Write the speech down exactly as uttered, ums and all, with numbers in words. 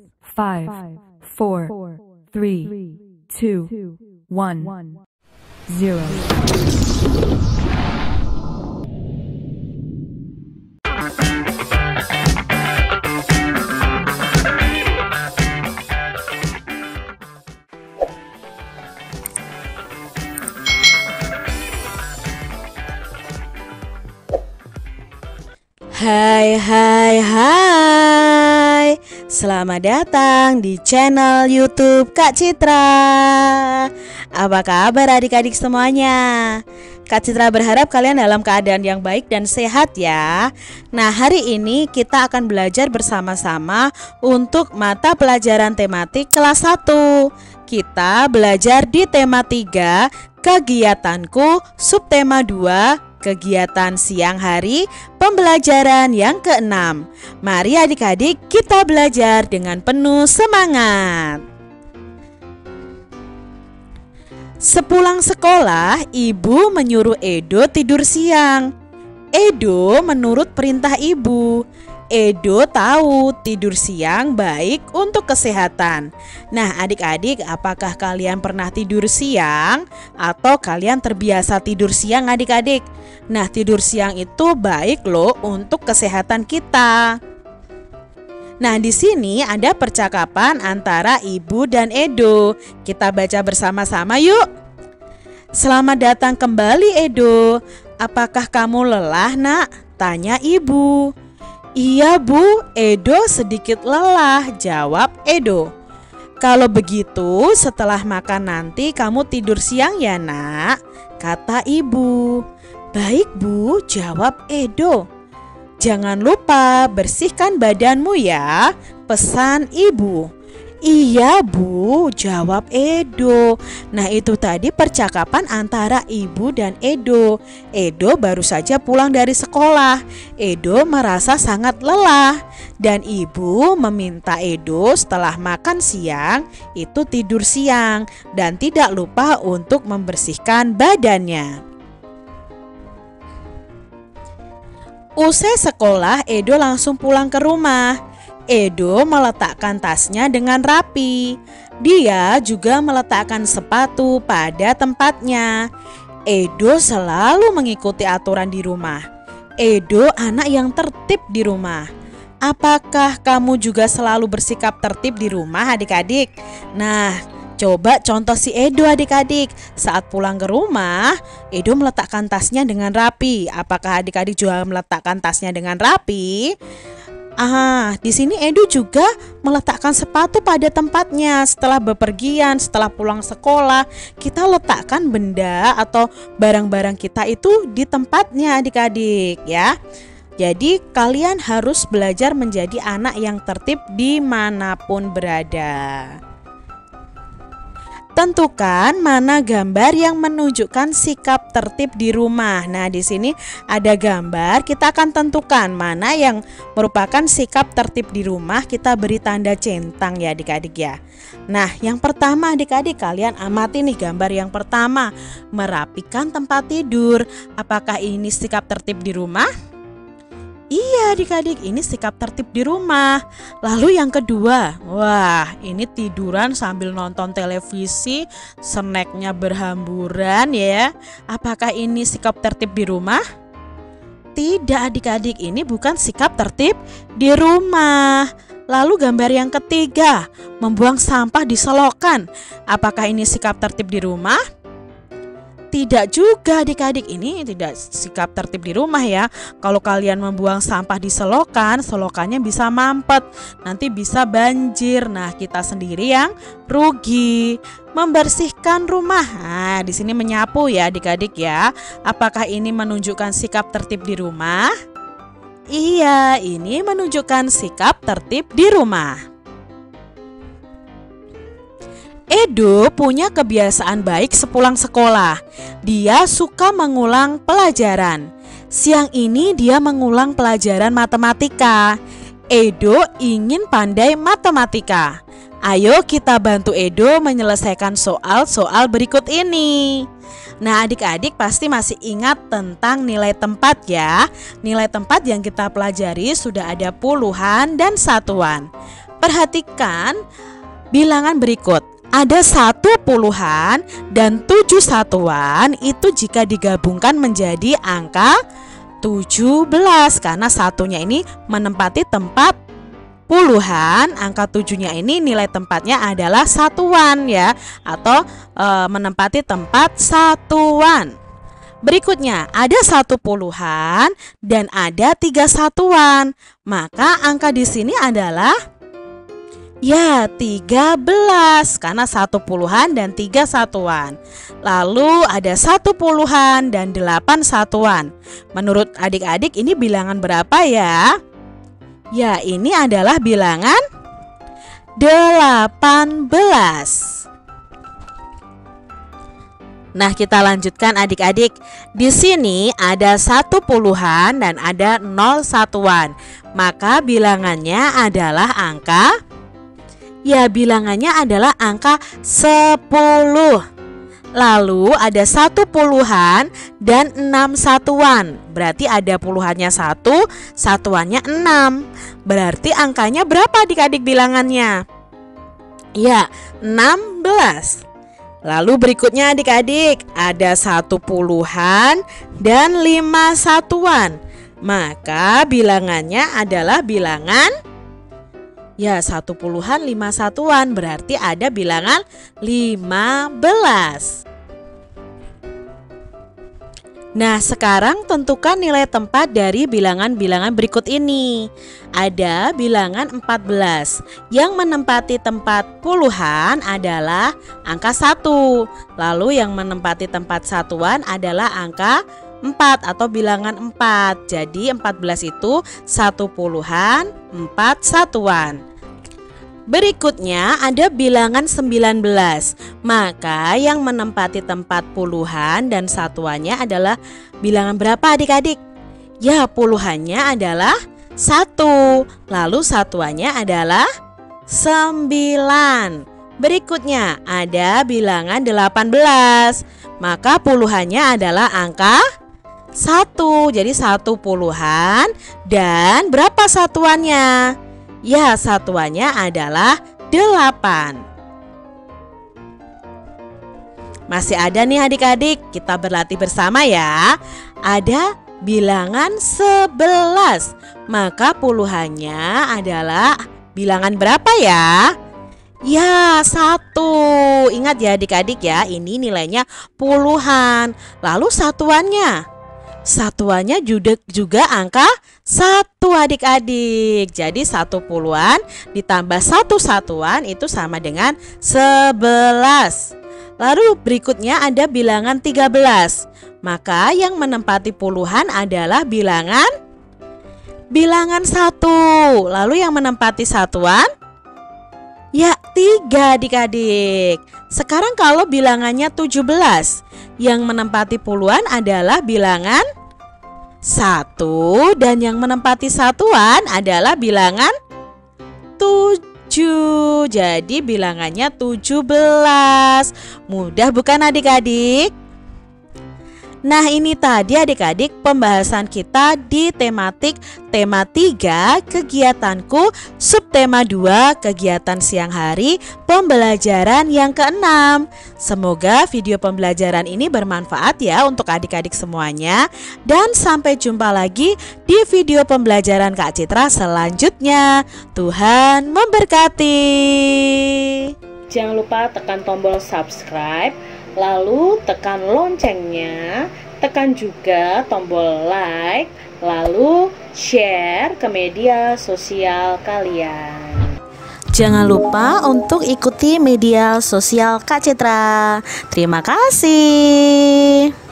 six, five, four, three, two, one, zero. Hai hai hai, selamat datang di channel YouTube Kak Citra. Apa kabar adik-adik semuanya? Kak Citra berharap kalian dalam keadaan yang baik dan sehat ya. Nah, hari ini kita akan belajar bersama-sama untuk mata pelajaran tematik kelas satu. Kita belajar di tema tiga, Kegiatanku, subtema dua, kegiatan siang hari, pembelajaran yang keenam. Mari adik-adik kita belajar dengan penuh semangat. Sepulang sekolah, ibu menyuruh Edo tidur siang. Edo menurut perintah ibu. Edo tahu tidur siang baik untuk kesehatan. Nah adik-adik, apakah kalian pernah tidur siang? Atau kalian terbiasa tidur siang adik-adik? Nah, tidur siang itu baik loh untuk kesehatan kita. Nah, di sini ada percakapan antara ibu dan Edo. Kita baca bersama-sama yuk. Selamat datang kembali Edo. Apakah kamu lelah nak? Tanya ibu. Iya bu, Edo sedikit lelah, jawab Edo. Kalau begitu setelah makan nanti kamu tidur siang ya nak, kata ibu. Baik bu, jawab Edo. Jangan lupa bersihkan badanmu ya, pesan ibu. Iya bu, jawab Edo. Nah itu tadi percakapan antara ibu dan Edo. Edo baru saja pulang dari sekolah. Edo merasa sangat lelah. Dan ibu meminta Edo setelah makan siang itu tidur siang. Dan tidak lupa untuk membersihkan badannya. Usai sekolah, Edo langsung pulang ke rumah. Edo meletakkan tasnya dengan rapi. Dia juga meletakkan sepatu pada tempatnya. Edo selalu mengikuti aturan di rumah. Edo anak yang tertib di rumah. Apakah kamu juga selalu bersikap tertib di rumah adik-adik? Nah, coba contoh si Edo adik-adik. Saat pulang ke rumah, Edo meletakkan tasnya dengan rapi. Apakah adik-adik juga meletakkan tasnya dengan rapi? Ah, di sini Edo juga meletakkan sepatu pada tempatnya. Setelah bepergian, setelah pulang sekolah, kita letakkan benda atau barang-barang kita itu di tempatnya adik-adik ya. Jadi kalian harus belajar menjadi anak yang tertib dimanapun berada. Tentukan mana gambar yang menunjukkan sikap tertib di rumah. Nah, di sini ada gambar, kita akan tentukan mana yang merupakan sikap tertib di rumah. Kita beri tanda centang ya adik-adik ya. Nah, yang pertama adik-adik, kalian amati nih gambar yang pertama. Merapikan tempat tidur. Apakah ini sikap tertib di rumah? Iya adik-adik, ini sikap tertib di rumah. Lalu yang kedua, wah ini tiduran sambil nonton televisi, snacknya berhamburan ya. Apakah ini sikap tertib di rumah? Tidak adik-adik, ini bukan sikap tertib di rumah. Lalu gambar yang ketiga, membuang sampah di selokan. Apakah ini sikap tertib di rumah? Tidak juga adik-adik, ini tidak sikap tertib di rumah ya. Kalau kalian membuang sampah di selokan, selokannya bisa mampet, nanti bisa banjir. Nah, kita sendiri yang rugi. Membersihkan rumah. Nah, di sini menyapu ya adik-adik ya. Apakah ini menunjukkan sikap tertib di rumah? Iya, ini menunjukkan sikap tertib di rumah. Edo punya kebiasaan baik sepulang sekolah. Dia suka mengulang pelajaran. Siang ini dia mengulang pelajaran matematika. Edo ingin pandai matematika. Ayo kita bantu Edo menyelesaikan soal-soal berikut ini. Nah adik-adik pasti masih ingat tentang nilai tempat ya. Nilai tempat yang kita pelajari sudah ada puluhan dan satuan. Perhatikan bilangan berikut. Ada satu puluhan dan tujuh satuan itu jika digabungkan menjadi angka tujuh belas, karena satunya ini menempati tempat puluhan, angka tujuhnya ini nilai tempatnya adalah satuan ya, atau e, menempati tempat satuan. Berikutnya ada satu puluhan dan ada tiga satuan, maka angka di sini adalah ya tiga belas, karena satu puluhan dan tiga satuan. Lalu ada satu puluhan dan delapan satuan. Menurut adik-adik ini bilangan berapa ya? Ya ini adalah bilangan delapan belas. Nah, kita lanjutkan adik-adik. Di sini ada satu puluhan dan ada nol satuan. Maka bilangannya adalah angka, ya bilangannya adalah angka sepuluh. Lalu ada satu puluhan dan enam satuan. Berarti ada puluhannya satu, satuannya enam. Berarti angkanya berapa adik-adik bilangannya? Ya, enam belas. Lalu berikutnya adik-adik ada satu puluhan dan lima satuan, maka bilangannya adalah bilangan ya satu puluhan lima satuan, berarti ada bilangan lima belas. Nah, sekarang tentukan nilai tempat dari bilangan-bilangan berikut ini. Ada bilangan empat belas yang menempati tempat puluhan adalah angka satu. Lalu yang menempati tempat satuan adalah angka empat atau bilangan empat. Jadi empat belas itu satu puluhan empat satuan. Berikutnya ada bilangan sembilan belas, maka yang menempati tempat puluhan dan satuannya adalah bilangan berapa adik-adik? Ya puluhannya adalah satu, lalu satuannya adalah sembilan. Berikutnya ada bilangan delapan belas, maka puluhannya adalah angka satu, jadi satu puluhan dan berapa satuannya? Ya, satuannya adalah delapan. Masih ada nih adik-adik, kita berlatih bersama ya. Ada bilangan sebelas, maka puluhannya adalah bilangan berapa ya? Ya, satu. Ingat ya adik-adik ya, ini nilainya puluhan. Lalu satuannya? Satuannya juga, juga angka satu adik-adik. Jadi satu puluhan ditambah satu satuan itu sama dengan sebelas. Lalu berikutnya ada bilangan tiga belas, maka yang menempati puluhan adalah bilangan bilangan satu. Lalu yang menempati satuan ya tiga adik-adik. Sekarang kalau bilangannya tujuh belas, yang menempati puluhan adalah bilangan satu dan yang menempati satuan adalah bilangan tujuh. Jadi bilangannya tujuh belas. Mudah bukan adik-adik? Nah, ini tadi adik-adik pembahasan kita di tematik tema tiga kegiatanku, subtema dua kegiatan siang hari, pembelajaran yang keenam. Semoga video pembelajaran ini bermanfaat ya untuk adik-adik semuanya, dan sampai jumpa lagi di video pembelajaran Kak Citra selanjutnya. Tuhan memberkati. Jangan lupa tekan tombol subscribe, lalu tekan loncengnya, tekan juga tombol like, lalu share ke media sosial kalian. Jangan lupa untuk ikuti media sosial Kak Citra. Terima kasih.